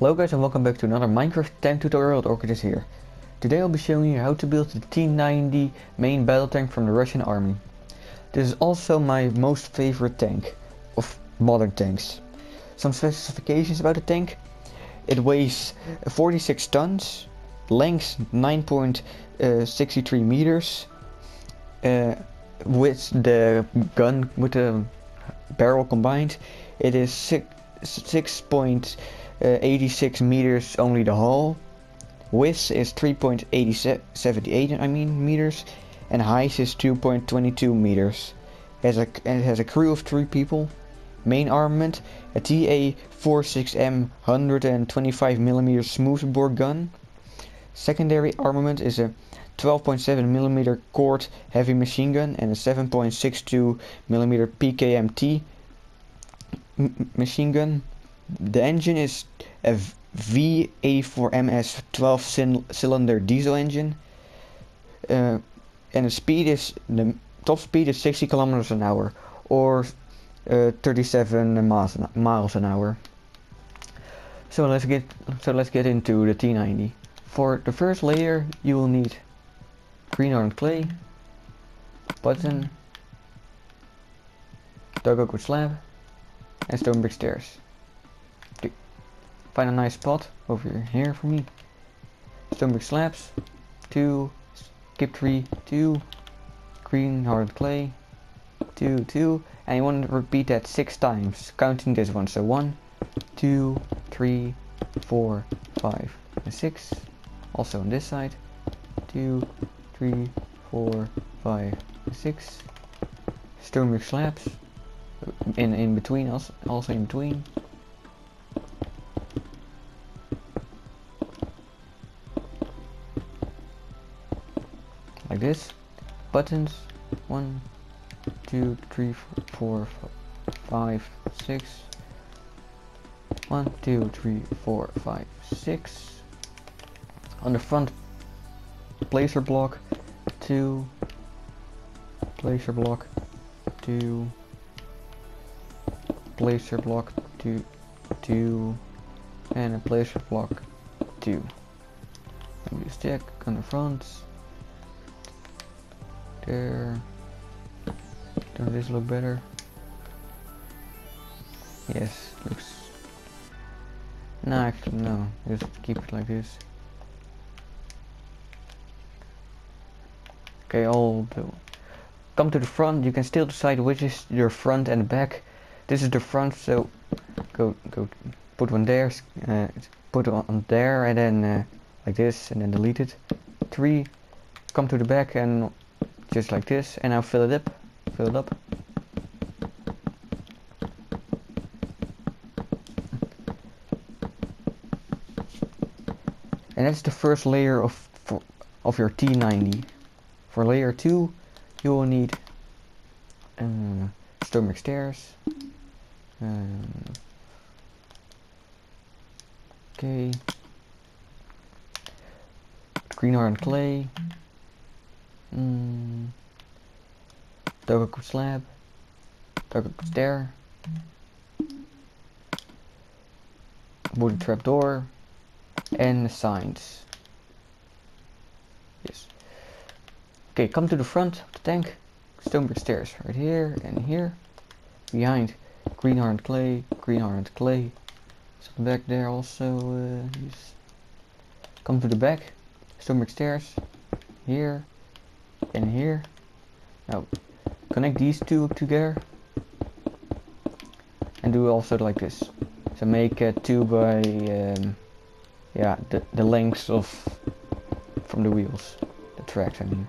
Hello guys and welcome back to another Minecraft tank tutorial at Orchid is here. Today I'll be showing you how to build the T90 main battle tank from the Russian army. This is also my most favorite tank of modern tanks. Some specifications about the tank. It weighs 46 tons, length 9.63 meters, with the gun, with the barrel combined, it is 6.86 meters only the hull. Width is 3.78 meters, and height is 2.22 meters. It has a crew of 3 people. Main armament, a TA-46M 125mm smoothbore gun. Secondary armament is a 12.7mm Cord heavy machine gun and a 7.62mm PKMT machine gun. The engine is a VA4MS 12-cylinder diesel engine, and the top speed is 60 kilometers an hour, or 37 miles an hour. So let's get into the T90. For the first layer, you will need green horn clay, button, dark oak wood slab, and stone brick stairs. Find a nice spot over here for me. Stone brick slabs, 2, skip 3, 2, green hard clay, 2, 2, and you want to repeat that 6 times, counting this one. So 1, 2, 3, 4, 5, and 6. Also on this side, 2, 3, 4, 5, and 6. Stone brick slabs, in between, also in between. Like this. Buttons, 1, 2, 3, 4, 5, 6. 1, 2, 3, 4, 5, 6. On the front, placer block, 2, placer block, 2, placer block, 2, 2, and a placer block, 2. Let me just check on the front. There. Doesn't this look better? Yes, looks. No, actually, no. Just keep it like this. Okay, come to the front. You can still decide which is your front and back. This is the front, so go. Put one there. Put on there, and then like this, and then delete it. 3. Come to the back and. Just like this, and now fill it up. And that's the first layer of your T90. For layer 2, you will need stomach stairs. Okay. Green iron clay. Dark oak slab, dark oak stair, wooden trapdoor, and signs. Yes. Okay, come to the front of the tank. Stone brick stairs right here and here. Behind, green hard clay, green hard clay. So back there also. Yes. Come to the back. Stone brick stairs here. And here. Now connect these two together and do also like this. So make 2 by the lengths of from the wheels, the tracks I mean.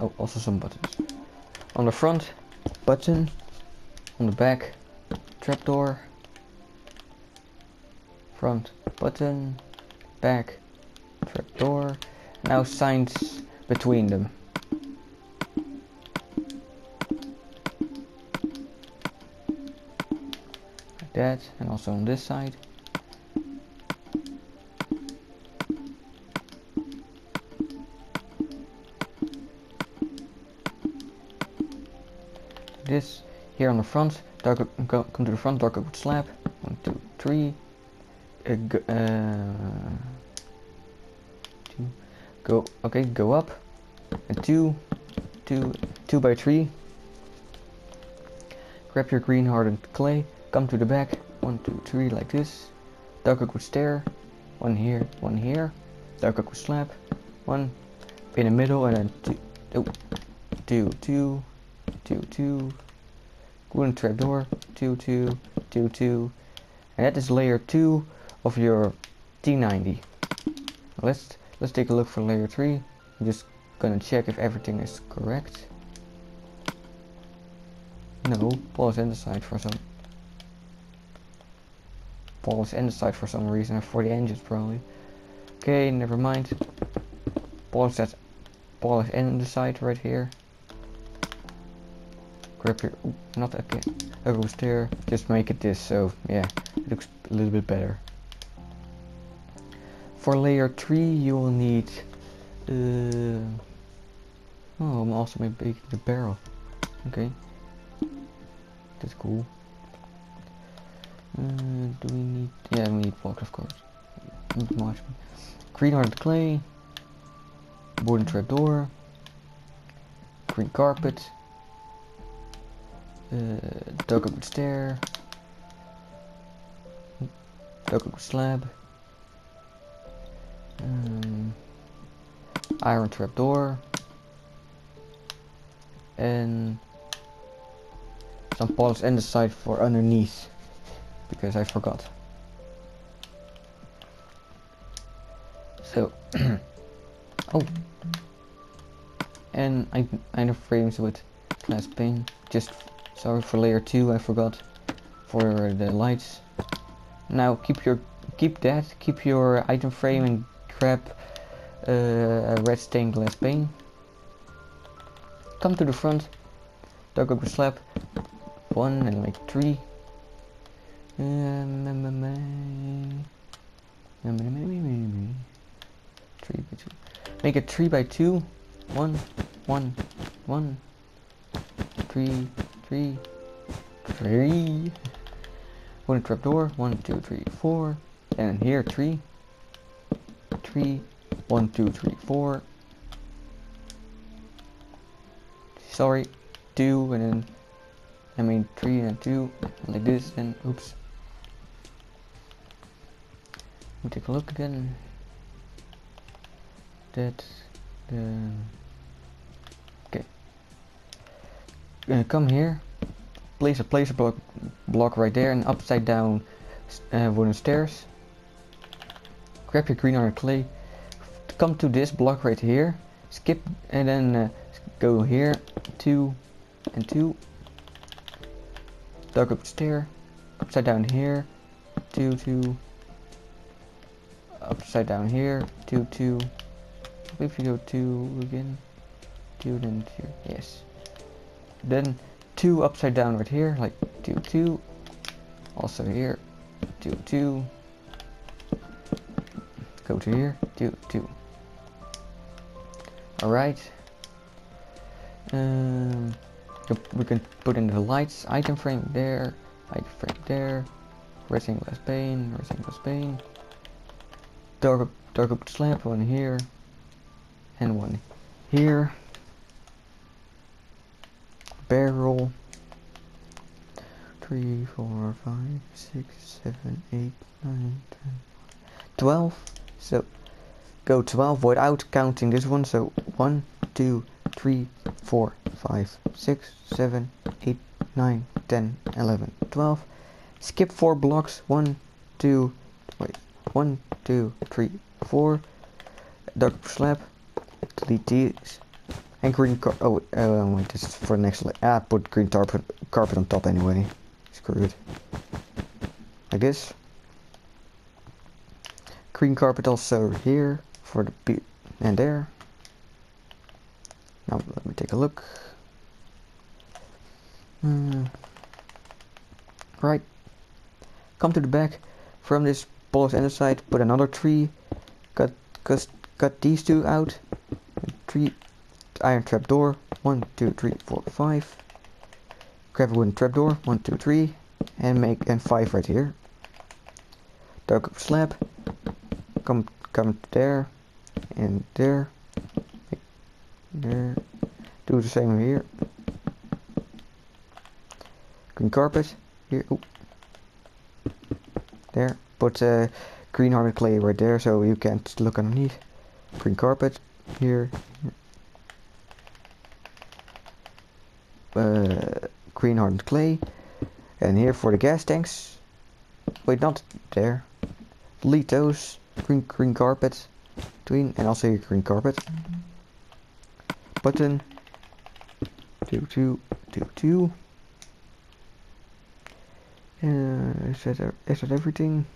Oh, also some buttons. On the front, button. On the back, trapdoor. Front, button. Back, trapdoor. Now signs between them. Like that, and also on this side. This, here on the front, come to the front, dark oak slab, 1, 2, 3. Go. Okay, go up. And 2 by 3. Grab your green hardened clay. Come to the back. 1, 2, 3, like this. Duck a good stair. 1 here, 1 here. Duck a good slab. 1 in the middle, and then 2, 2, 2, 2. Wooden trapdoor. 2, 2, 2, 2. And that is layer 2 of your T90. Let's take a look for layer 3. I'm just gonna check if everything is correct. No, Paul is andesite for some reason, for the engines probably. Okay, never mind. Paul is andesite right here. Grab your, not okay. I was there. Just make it this, so yeah, it looks a little bit better. For layer 3, you will need. Oh, I'm also making the barrel. Okay, that's cool. Do we need? Yeah, we need blocks, of course. Green hard clay, wooden trapdoor, green carpet, dug up the stair, dug up the slab, iron trapdoor, and some polished andesite for underneath. Because I forgot. So, oh, and I have frames with glass pane. Just sorry for layer 2. I forgot for the lights. Now keep your item frame and grab a red stained glass pane. Come to the front. Dug up the slab. 1 and like 3. Make it 3 by 2. 1, 1, 1. 3, 3, 3. One trapdoor. 1, 2, 3, 4. And here 3, 3. 1, 2, 3, 4. Sorry, 2 and then 3 and 2 like this, and oops. We take a look again. Okay. Come here. Place a block right there, and upside down wooden stairs. Grab your green or clay. Come to this block right here. Skip and then go here. 2 and 2. Dug up the stair. Upside down here. 2, 2. Upside down here, 2, 2. If you go 2 again, 2 then 2, yes. Then 2 upside down right here, like 2, 2. Also here, 2, 2. Go to here, 2, 2. All right. We can put in the lights. Item frame there, item frame there. Resting glass pane, resting glass pane. Dark up the slab, 1 here, and 1 here. Barrel. 3, 4, 5, 6, 7, 8, 9, 10, 12. So, go 12 without counting this one. So, 1, 2, 3, 4, 5, 6, 7, 8, 9, 10, 11, 12. Skip 4 blocks. 1, 2, 3, 4. Duck slab. Delete these. And green carpet. Oh, wait, this is for the next layer. Ah, put green carpet on top anyway. Screw it. Like this. Green carpet also here. For the p. And there. Now, let me take a look. Right. Come to the back. From this polished andesite, put another 3. Cut these 2 out. 3 iron trapdoor. 1, 2, 3, 4, 5. Grab a wooden trapdoor. 1, 2, 3, and make 5 right here. go up slab, come there, and there, there, do the same here, green carpet, here, oh, there, put green hard clay right there so you can't look underneath, green carpet, here, green hardened clay, and here for the gas tanks. Wait, not there. Delete those. Green carpet, between, and also your green carpet. Button. 2, 2, 2, 2. Is that everything?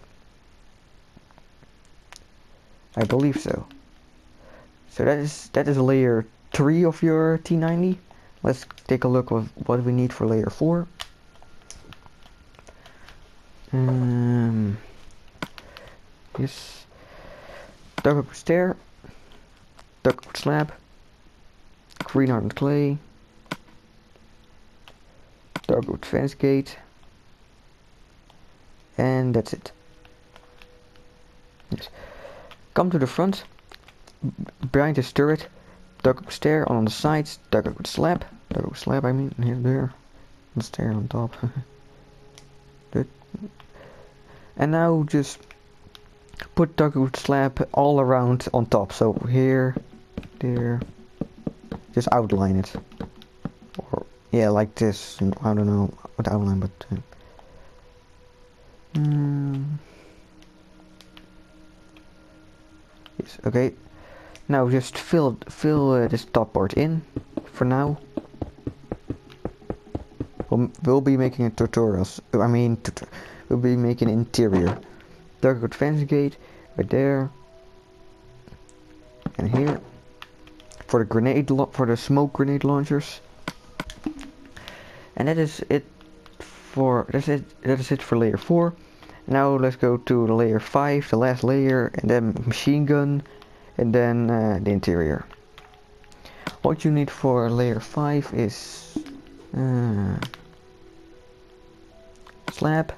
I believe so. So that is layer 3 of your T90. Let's take a look at what we need for layer 4. Yes. Dug up a stair. Dug up a slab. Green hardened clay. Dug up a fence gate. And that's it. Yes. Come to the front. Behind this turret. Dug up a stair on the sides. Dug up a slab. Dug up a slab, I mean, here, there. The stair on top. And now just put dugwood slab all around on top. So here, there, just outline it. Or yeah, like this. I don't know what outline, but yes. Okay. Now just fill this top part in for now. We'll be making a tutorials. I mean. We'll be making interior. Dugwood fence gate, right there, and here. For the smoke grenade launchers. And that is it for layer 4. Now let's go to layer 5, the last layer, and then machine gun, and then the interior. What you need for layer 5 is slab.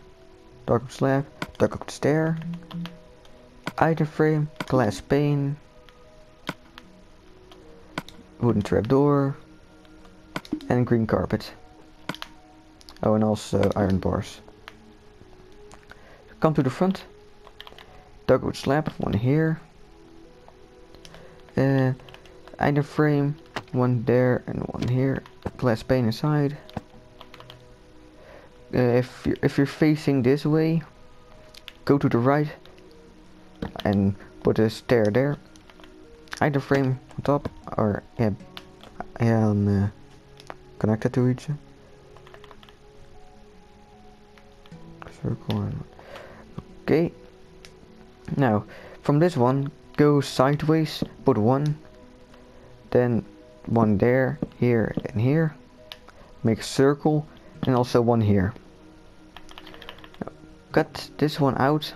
Dug up slab, dug up the stair, item frame, glass pane, wooden trapdoor, and green carpet. Oh, and also iron bars. Come to the front. Dug up slab, one here. Item frame, one there and one here. Glass pane inside. If you're facing this way, go to the right and put a stair there. Either frame on top or connected to each circle. Okay. Now from this one, go sideways. Put one there, here, and here. Make a circle. And also one here. Cut this one out,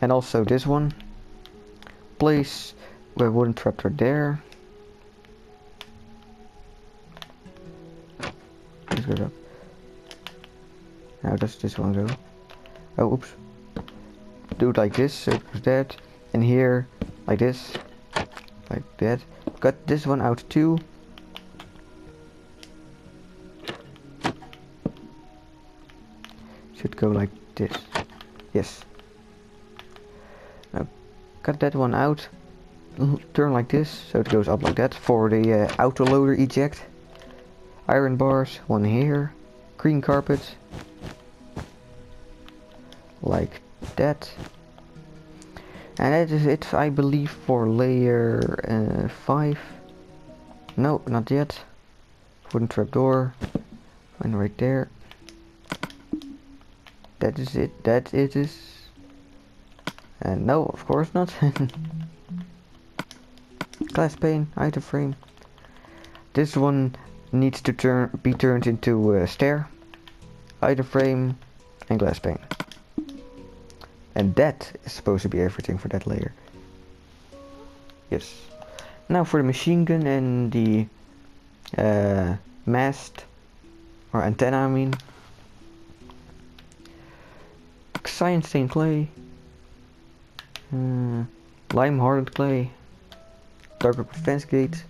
and also this one. Place a wooden trapdoor there. Let's go up. How does this one go? Oh, oops. Do it like this, so it's that, and here like this, like that. Cut this one out too. Should go like this. Yes. Now, cut that one out. Turn like this, so it goes up like that. For the autoloader eject. Iron bars, one here. Green carpet. Like that. And that is it, I believe, for layer 5. No, not yet. Wooden trapdoor. And right there. That is it, that it is. And no, of course not. Glass pane, item frame. This one needs to be turned into a stair. Item frame and glass pane. And that is supposed to be everything for that layer. Yes. Now for the machine gun and the mast. Or antenna, I mean. Cyan stained clay, Lime hardened clay. Dark purple fence gate.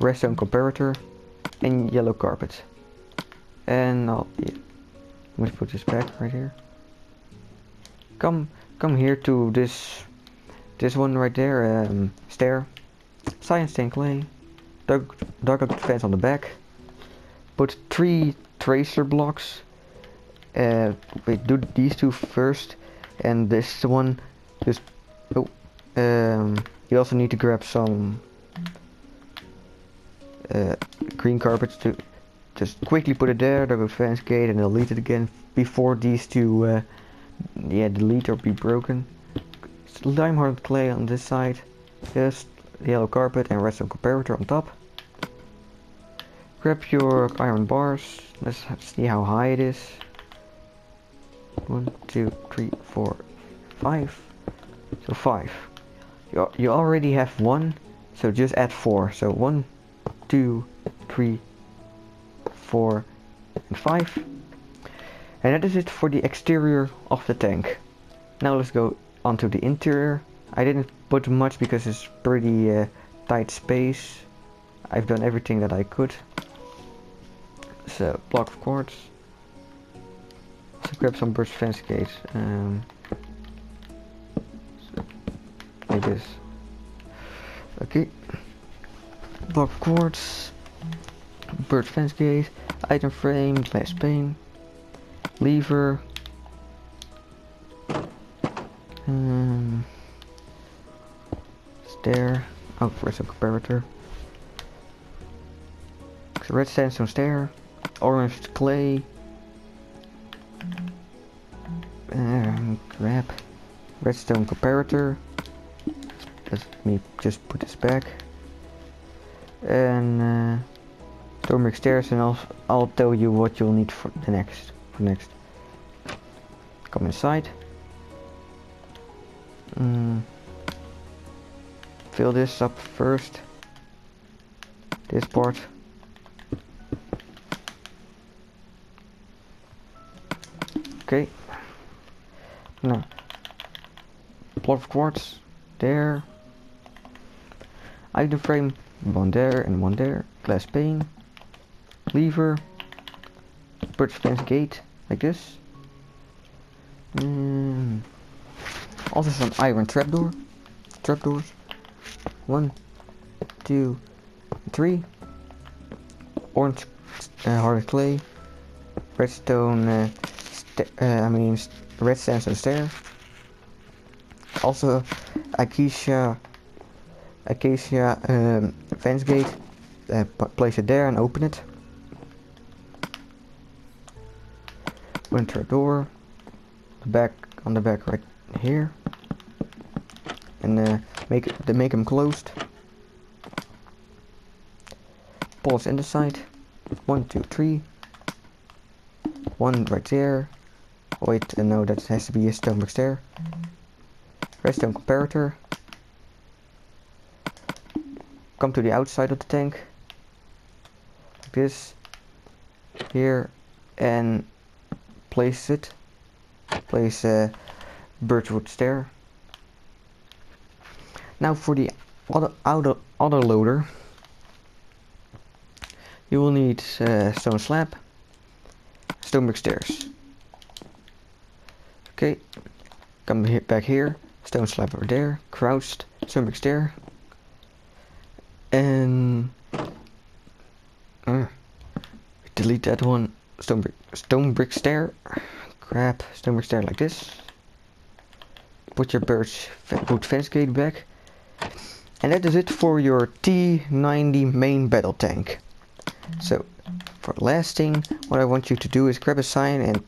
Redstone comparator. And yellow carpet. And I'll, yeah. I'm gonna put this back right here. Come here to this one right there. Stair. Science tank clay. Dark up fence on the back. Put 3 tracer blocks. Wait, do these two first, and this one. Just you also need to grab some green carpets to just quickly put it there. Dark up fence gate, and delete it again before these two. Yeah, delete or be broken. Lime hardened clay on this side. Just yellow carpet and redstone comparator on top. Grab your iron bars. Let's see how high it is. 1, 2, 3, 4, 5. So 5. You already have 1, so just add 4. So 1, 2, 3, 4, and 5. And that is it for the exterior of the tank. Now let's go onto the interior. I didn't put much because it's pretty tight space. I've done everything that I could. So block of quartz. Let's grab some burst fence gates. Like this. Okay. Block of quartz. Burst fence gate. Item frame. Glass pane. Lever. Stair. Oh, for some comparator. Red sandstone stair. Orange clay. Grab redstone comparator. Let me just put this back. And turmeric stairs, and I'll tell you what you'll need for the next. Come inside. Fill this up first. This part. Okay. Now, block of quartz there. Item frame, one there and one there. Glass pane, lever, birch fence gate, like this. Also some iron trapdoors. 1, 2, 3. Orange hard clay, redstone. Red sandstone stair. Also acacia fence gate. Place it there and open it. Winter door. On the back right here. And make them closed. Pulse in the side. 1, 2, 3. 1 right there. Wait, no, that has to be a stone brick stair. Redstone comparator. Come to the outside of the tank. Like this. Here. And place it. Place a birchwood stair. Now for the other loader. You will need stone slab. Stone brick stairs. Okay, come here, back here, stone slab over there, crouched, stone brick stair, and delete that one, stone brick stair, grab stone brick stair like this, put your birch wood fence gate back, and that is it for your T90 main battle tank. So, for the last thing, what I want you to do is grab a sign and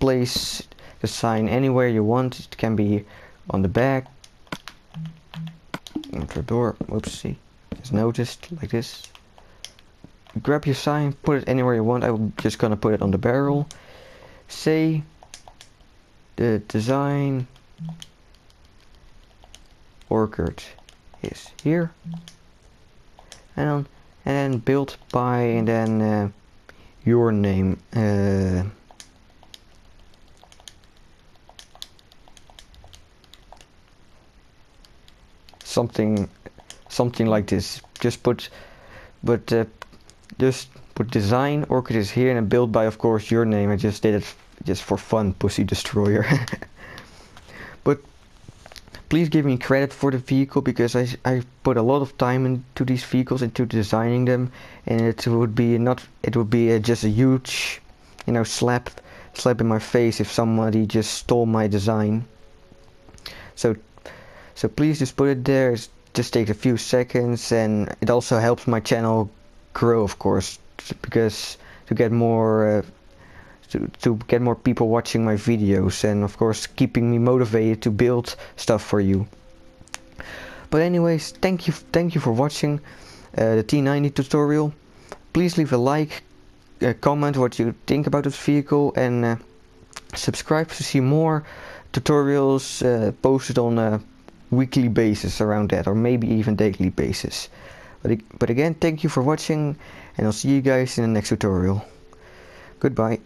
place the sign anywhere you want. It can be on the back, the door, oopsie, just noticed, like this. Grab your sign, put it anywhere you want. I'm just gonna put it on the barrel. Say the design Orchid is here, and built by, and then your name. something like this. Just put, just put design, Orchid is here, and built by, of course, your name. I just did it just for fun, Pussy Destroyer. But please give me credit for the vehicle, because I put a lot of time into these vehicles, into designing them, and it would be just a huge, you know, slap in my face if somebody just stole my design. So please just put it there. It just takes a few seconds, and it also helps my channel grow, of course, because to get more to get more people watching my videos, and of course keeping me motivated to build stuff for you. But anyways, thank you for watching the T90 tutorial. Please leave a like, comment what you think about this vehicle, and subscribe to see more tutorials posted on a weekly basis around that, or maybe even daily basis. But again, thank you for watching, and I'll see you guys in the next tutorial. Goodbye.